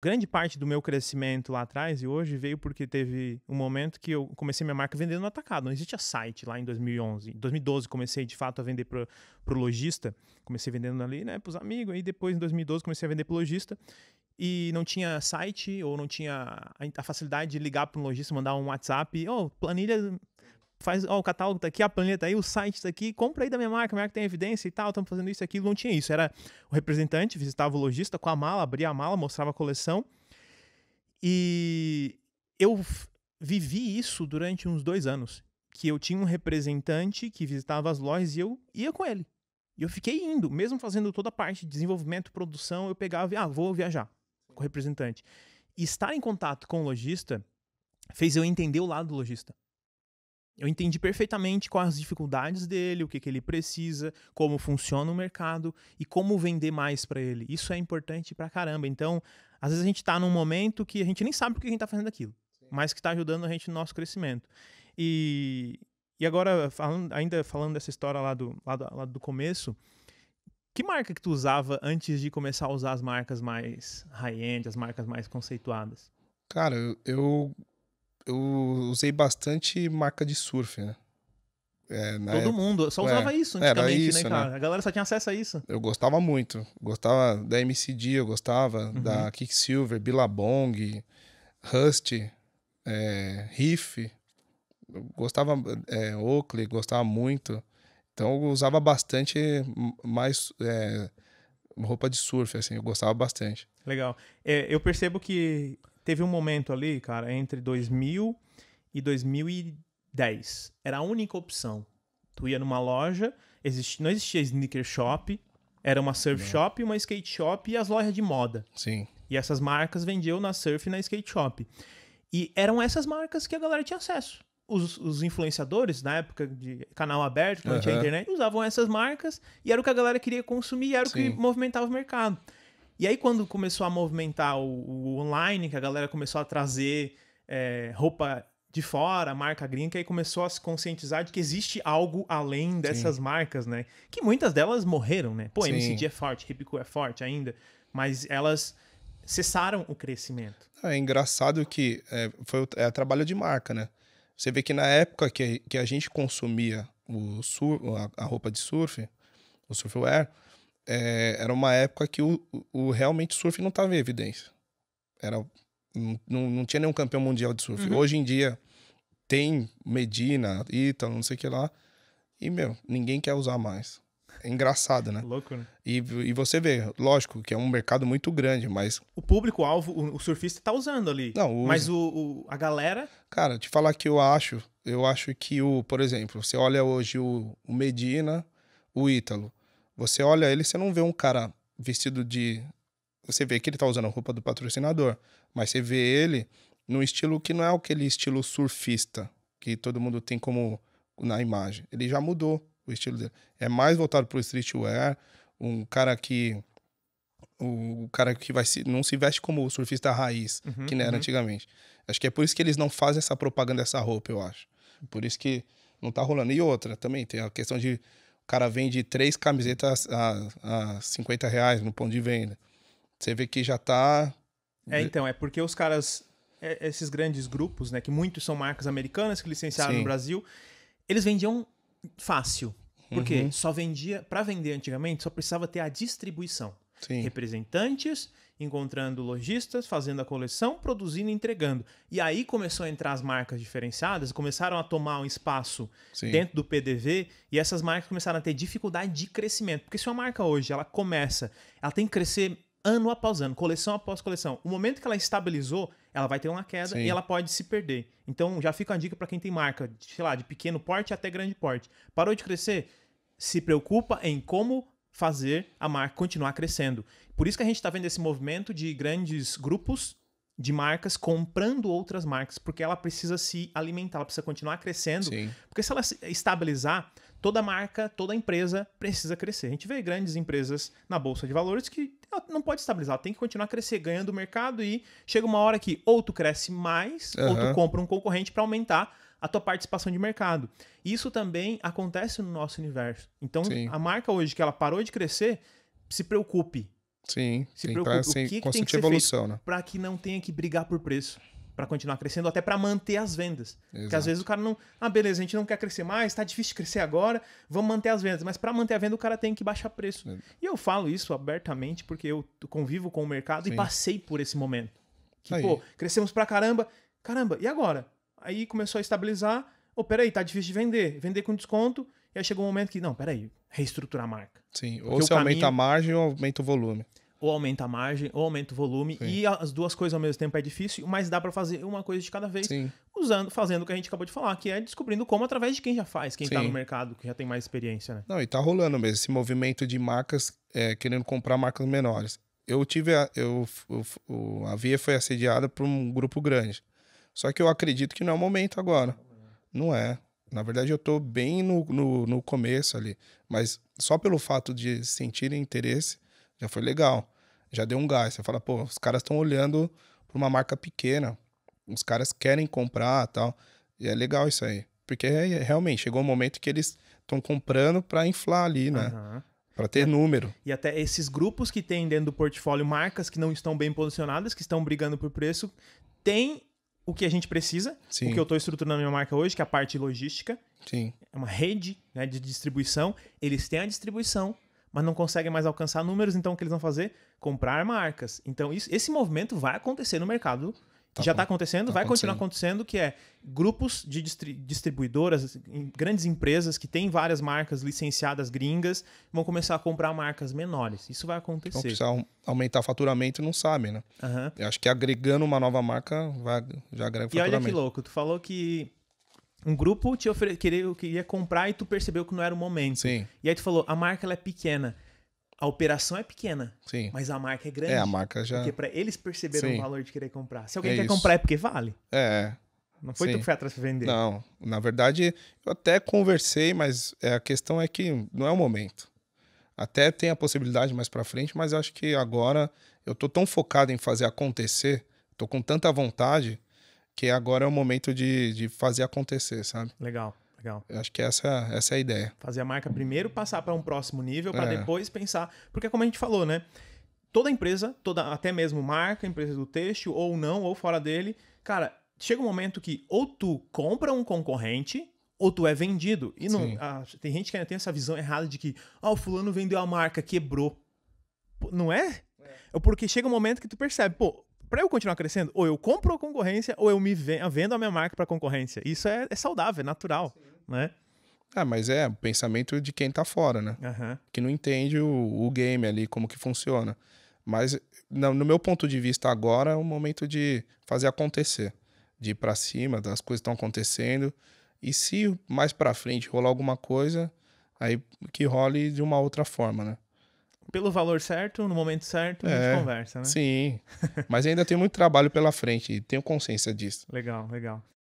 Grande parte do meu crescimento lá atrás e hoje veio porque teve um momento que eu comecei minha marca vendendo no atacado. Não existia site lá em 2011. Em 2012 comecei de fato a vender para o lojista. Comecei vendendo ali, né, para os amigos. Aí depois em 2012 comecei a vender para o lojista. E não tinha site ou não tinha a facilidade de ligar para um lojista, mandar um WhatsApp. Ô, planilha... Faz, ó, o catálogo tá aqui, a planilha tá aí, o site tá aqui, compra aí da minha marca tem evidência e tal, estamos fazendo isso e aquilo. Não tinha isso, era o representante, visitava o lojista com a mala, abria a mala, mostrava a coleção. E eu vivi isso durante uns 2 anos, que eu tinha um representante que visitava as lojas e eu ia com ele. E eu fiquei indo, mesmo fazendo toda a parte de desenvolvimento, produção, eu pegava e, vou viajar com o representante. E estar em contato com o lojista fez eu entender o lado do lojista. Eu entendi perfeitamente quais as dificuldades dele, o que, ele precisa, como funciona o mercado e como vender mais para ele. Isso é importante pra caramba. Então, às vezes a gente tá num momento que a gente nem sabe por que a gente tá fazendo aquilo, mas que tá ajudando a gente no nosso crescimento. E agora, ainda falando dessa história lá do começo, que marca que tu usava antes de começar a usar as marcas mais high-end, as marcas mais conceituadas? Cara, eu usei bastante marca de surf, né? Todo mundo só usava isso antigamente, era isso, né, cara? Né? A galera só tinha acesso a isso. Eu gostava muito. Gostava da MCD, eu gostava da Quiksilver, Billabong, Rust, Riff. Eu gostava Oakley, gostava muito. Então eu usava bastante mais roupa de surf, assim. Eu gostava bastante. Legal. Eu percebo que... Teve um momento ali, cara, entre 2000 e 2010. Era a única opção. Tu ia numa loja, não existia sneaker shop, era uma surf shop, uma skate shop e as lojas de moda. Sim. E essas marcas vendiam na surf e na skate shop. E eram essas marcas que a galera tinha acesso. Os influenciadores, na época de canal aberto, quando tinha internet, usavam essas marcas e era o que a galera queria consumir e era o que movimentava o mercado. E aí quando começou a movimentar o online, que a galera começou a trazer roupa de fora, marca gringa, aí começou a se conscientizar de que existe algo além dessas marcas, né? Que muitas delas morreram, né? Pô, MCD é forte, Rip Curl é forte ainda, mas elas cessaram o crescimento. É engraçado que é trabalho de marca, né? Você vê que na época que a gente consumia a roupa de surf, o surfwear, era uma época que realmente o surf não estava em evidência. Não tinha nenhum campeão mundial de surf. Hoje em dia tem Medina, Ítalo, não sei o que lá. E, meu, ninguém quer usar mais. É engraçado, né? Louco, né? E você vê, lógico, que é um mercado muito grande, mas... O público-alvo, o surfista tá usando ali. Não, mas a galera... Cara, te falar que eu acho que, por exemplo, você olha hoje o Medina, o Ítalo. Você olha ele, você não vê um cara vestido de... Você vê que ele tá usando a roupa do patrocinador, mas você vê ele num estilo que não é aquele estilo surfista que todo mundo tem como na imagem. Ele já mudou o estilo dele. É mais voltado pro streetwear, um cara que... O cara que não se veste como o surfista raiz, que não era antigamente. Acho que é por isso que eles não fazem essa propaganda dessa roupa, eu acho. Por isso que não tá rolando. E outra também, tem a questão de... O cara vende 3 camisetas a 50 reais no ponto de venda. Você vê que já tá... Então, é porque os caras... Esses grandes grupos, né? Que muitos são marcas americanas que licenciaram no Brasil. Eles vendiam fácil. Porque só vendia... Para vender antigamente, só precisava ter a distribuição. Sim. Representantes, encontrando lojistas, fazendo a coleção, produzindo e entregando. E aí começou a entrar as marcas diferenciadas, começaram a tomar um espaço dentro do PDV e essas marcas começaram a ter dificuldade de crescimento. Porque se uma marca hoje, ela tem que crescer ano após ano, coleção após coleção. O momento que ela estabilizou, ela vai ter uma queda e ela pode se perder. Então já fica uma dica para quem tem marca, sei lá, de pequeno porte até grande porte. Parou de crescer? Se preocupa em como... fazer a marca continuar crescendo. Por isso que a gente está vendo esse movimento de grandes grupos de marcas comprando outras marcas, porque ela precisa se alimentar, ela precisa continuar crescendo. Sim. Porque se ela se estabilizar, toda marca, toda empresa precisa crescer. A gente vê grandes empresas na Bolsa de Valores que ela não pode estabilizar, ela tem que continuar a crescer, ganhando o mercado e chega uma hora que ou tu cresce mais, ou tu compra um concorrente para aumentar a tua participação de mercado. Isso também acontece no nosso universo. Então, a marca hoje que ela parou de crescer, se preocupe. Sim, se preocupe com evolução, né? Para que não tenha que brigar por preço, para continuar crescendo, até para manter as vendas. Exato. Porque às vezes o cara não... Ah, beleza, a gente não quer crescer mais, tá difícil de crescer agora, vamos manter as vendas. Mas para manter a venda o cara tem que baixar preço. É. E eu falo isso abertamente porque eu convivo com o mercado, sim, e passei por esse momento. Que, aí, pô, crescemos pra caramba. Caramba, e agora? Aí começou a estabilizar. Ô, peraí, tá difícil de vender. Vender com desconto. E aí chegou um momento que, não, peraí, reestruturar a marca. Sim, ou você aumenta a margem ou aumenta o volume. Ou aumenta a margem, ou aumenta o volume. Sim. E as duas coisas ao mesmo tempo é difícil, mas dá para fazer uma coisa de cada vez. Sim. Fazendo o que a gente acabou de falar, que é descobrindo como através de quem já faz, quem está no mercado, que já tem mais experiência. Né? Não, e tá rolando mesmo esse movimento de marcas querendo comprar marcas menores. Eu tive... A Vihe foi assediada por um grupo grande. Só que eu acredito que não é o momento agora. Não é. Na verdade, eu tô bem no começo ali. Mas só pelo fato de sentirem interesse... Já foi legal, já deu um gás. Você fala, pô, os caras estão olhando para uma marca pequena, os caras querem comprar e tal. E é legal isso aí. Porque realmente chegou um momento que eles estão comprando para inflar ali, né? Uhum. Para ter número. E até esses grupos que tem dentro do portfólio marcas que não estão bem posicionadas, que estão brigando por preço, tem o que a gente precisa, sim, o que eu estou estruturando na minha marca hoje, que é a parte logística. Sim. É uma rede, né, de distribuição. Eles têm a distribuição, mas não conseguem mais alcançar números, então o que eles vão fazer? Comprar marcas. Então esse movimento vai acontecer no mercado, já está acontecendo, vai continuar acontecendo, que é grupos de distribuidoras, grandes empresas que têm várias marcas licenciadas gringas, vão começar a comprar marcas menores. Isso vai acontecer. Então precisa aumentar faturamento e não sabe, né? Uhum. Eu acho que agregando uma nova marca, já agrega faturamento. E olha que louco, tu falou que... Um grupo te queria comprar e tu percebeu que não era o momento. Sim. E aí tu falou, a marca ela é pequena. A operação é pequena, sim, mas a marca é grande. É, a marca já... Porque pra eles perceberam, sim, o valor de querer comprar. Se alguém quer isso, comprar é porque vale. É. Não foi, sim, tu que foi atrás pra vender. Não, na verdade, eu até conversei, mas a questão é que não é o momento. Até tem a possibilidade mais pra frente, mas eu acho que agora eu tô tão focado em fazer acontecer, tô com tanta vontade... Que agora é o momento de fazer acontecer, sabe? Legal, legal. Eu acho que essa é a ideia. Fazer a marca primeiro, passar para um próximo nível, para depois pensar. Porque como a gente falou, né? Toda empresa, até mesmo marca, empresa do têxtil, ou não, ou fora dele. Cara, chega um momento que ou tu compra um concorrente... Ou tu é vendido. E não, tem gente que ainda tem essa visão errada de que... Ah, o fulano vendeu a marca, quebrou. Não é? É. Porque chega um momento que tu percebe... Pô, para eu continuar crescendo, ou eu compro a concorrência ou eu me vendo a minha marca para concorrência. Isso é saudável, é natural, sim, né? Ah, mas é o pensamento de quem tá fora, né? Uhum. Que não entende o game ali, como que funciona. Mas no meu ponto de vista agora é o momento de fazer acontecer. De ir para cima, das coisas estão acontecendo. E se mais para frente rolar alguma coisa, aí que role de uma outra forma, né? Pelo valor certo, no momento certo, a gente conversa, né? Sim, mas ainda tem muito trabalho pela frente e tenho consciência disso. Legal, legal.